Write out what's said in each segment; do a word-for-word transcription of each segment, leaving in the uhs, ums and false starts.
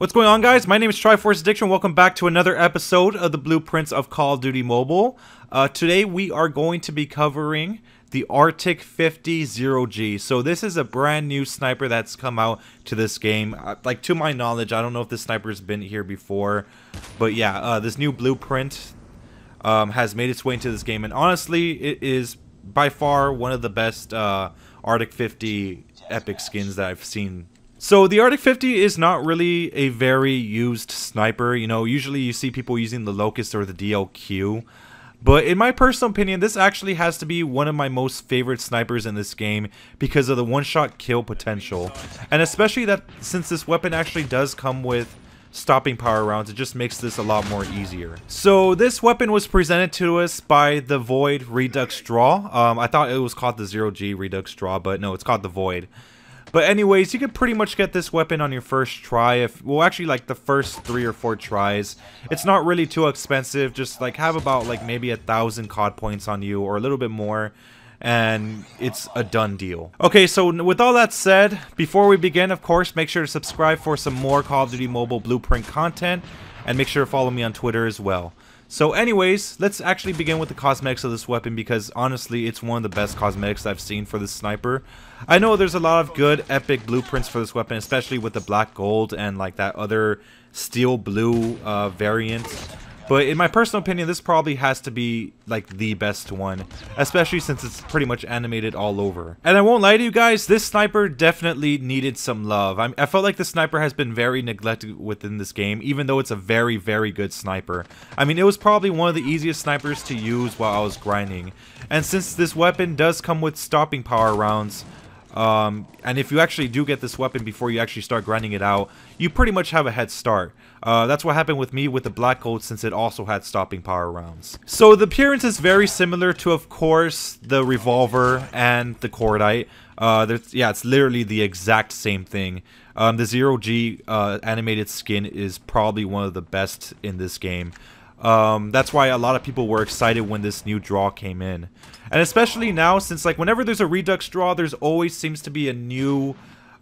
What's going on, guys? My name is Triforce Addiction. Welcome back to another episode of the Blueprints of Call of Duty Mobile. Uh, today we are going to be covering the Arctic fifty Zero G. So this is a brand new sniper that's come out to this game. Like, to my knowledge, I don't know if this sniper's been here before. But yeah, uh, this new blueprint um, has made its way into this game. And honestly, it is by far one of the best uh, Arctic fifty epic skins that I've seen. So the Arctic fifty is not really a very used sniper. You know, usually you see people using the Locust or the D L Q. But in my personal opinion, this actually has to be one of my most favorite snipers in this game because of the one-shot kill potential. And especially that since this weapon actually does come with stopping power rounds, it just makes this a lot more easier. So this weapon was presented to us by the Void Redux Draw. Um, I thought it was called the Zero G Redux Draw, but no, it's called the Void. But anyways, you can pretty much get this weapon on your first try. If well, actually, like the first three or four tries. It's not really too expensive. Just like have about like maybe a thousand C O D points on you, or a little bit more, and it's a done deal. Okay, so with all that said, before we begin, of course, make sure to subscribe for some more Call of Duty Mobile Blueprint content, and make sure to follow me on Twitter as well. So anyways, let's actually begin with the cosmetics of this weapon because honestly, it's one of the best cosmetics I've seen for this sniper. I know there's a lot of good epic blueprints for this weapon, especially with the black gold and like that other steel blue uh, variant. But in my personal opinion, this probably has to be like the best one, especially since it's pretty much animated all over. And I won't lie to you guys, this sniper definitely needed some love. I, I felt like the sniper has been very neglected within this game, even though it's a very, very good sniper. I mean, it was probably one of the easiest snipers to use while I was grinding. And since this weapon does come with stopping power rounds, Um, and if you actually do get this weapon before you actually start grinding it out, you pretty much have a head start. Uh, that's what happened with me with the Black Colt since it also had stopping power rounds. So the appearance is very similar to, of course, the revolver and the Cordite. Uh, there's, yeah, it's literally the exact same thing. Um, the Zero G uh, animated skin is probably one of the best in this game. Um, that's why a lot of people were excited when this new draw came in. And especially now, since like whenever there's a Redux draw, there's always seems to be a new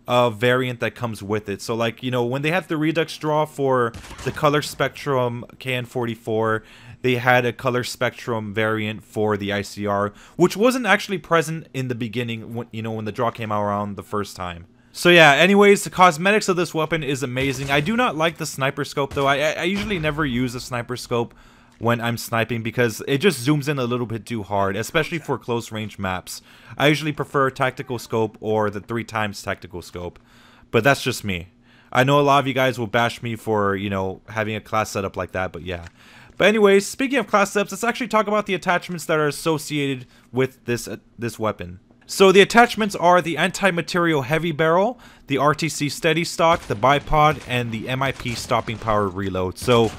uh, variant that comes with it. So like, you know, when they had the Redux draw for the Color Spectrum K N forty-four, they had a Color Spectrum variant for the I C R, which wasn't actually present in the beginning when, you know, when the draw came out around the first time. So yeah, anyways, the cosmetics of this weapon is amazing. I do not like the sniper scope though. I, I usually never use a sniper scope when I'm sniping because it just zooms in a little bit too hard, especially for close range maps. I usually prefer tactical scope or the three times tactical scope, but that's just me. I know a lot of you guys will bash me for, you know, having a class setup like that, but yeah. But anyways, speaking of class setups, let's actually talk about the attachments that are associated with this uh, this weapon. So the attachments are the Anti-Material Heavy Barrel, the R T C Steady Stock, the Bipod, and the M I P Stopping Power Reload. So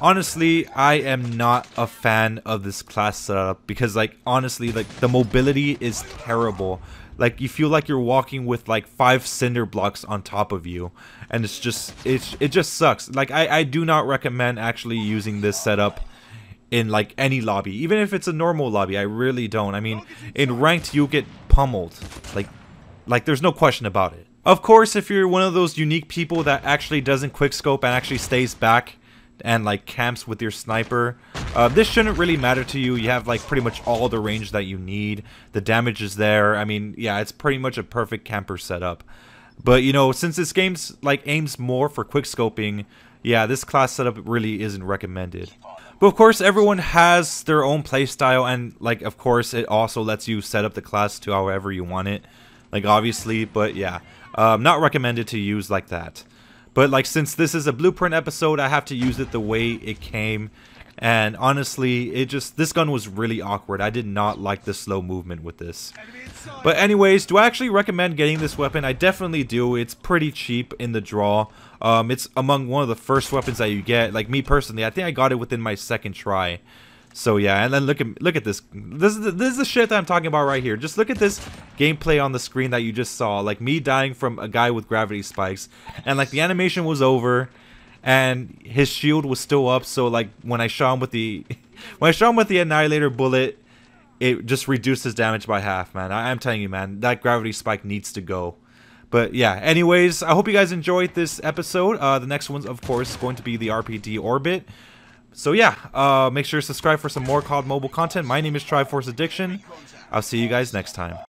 honestly, I am not a fan of this class setup because like honestly, like the mobility is terrible. Like you feel like you're walking with like five cinder blocks on top of you, and it's just it's it just sucks. Like I, I do not recommend actually using this setup in like any lobby, even if it's a normal lobby. I really don't. I mean, in ranked you get pummeled, like like there's no question about it. Of course, if you're one of those unique people that actually doesn't quickscope and actually stays back and like camps with your sniper, uh, this shouldn't really matter to you. You have like pretty much all the range that you need, the damage is there. I mean, yeah, it's pretty much a perfect camper setup. But you know, since this game's like aims more for quickscoping, yeah, this class setup really isn't recommended. But of course, everyone has their own playstyle, and like of course it also lets you set up the class to however you want it, like obviously, but yeah, um, not recommended to use like that. But like since this is a blueprint episode, I have to use it the way it came, and honestly, it just this gun was really awkward. I did not like the slow movement with this. But anyways, do I actually recommend getting this weapon? I definitely do. It's pretty cheap in the draw. Um, it's among one of the first weapons that you get. Like me personally, I think I got it within my second try. So yeah, and then look at look at this. This is the, this is the shit that I'm talking about right here. Just look at this gameplay on the screen that you just saw. Like me dying from a guy with gravity spikes, and like the animation was over, and his shield was still up. So like when I shot him with the when I shot him with the annihilator bullet, it just reduced his damage by half. Man, I, I'm telling you, man, that gravity spike needs to go. But yeah, anyways, I hope you guys enjoyed this episode. Uh, the next one's, of course, going to be the R P D Orbit. So yeah, uh, make sure to subscribe for some more C O D Mobile content. My name is Triforce Addiction. I'll see you guys next time.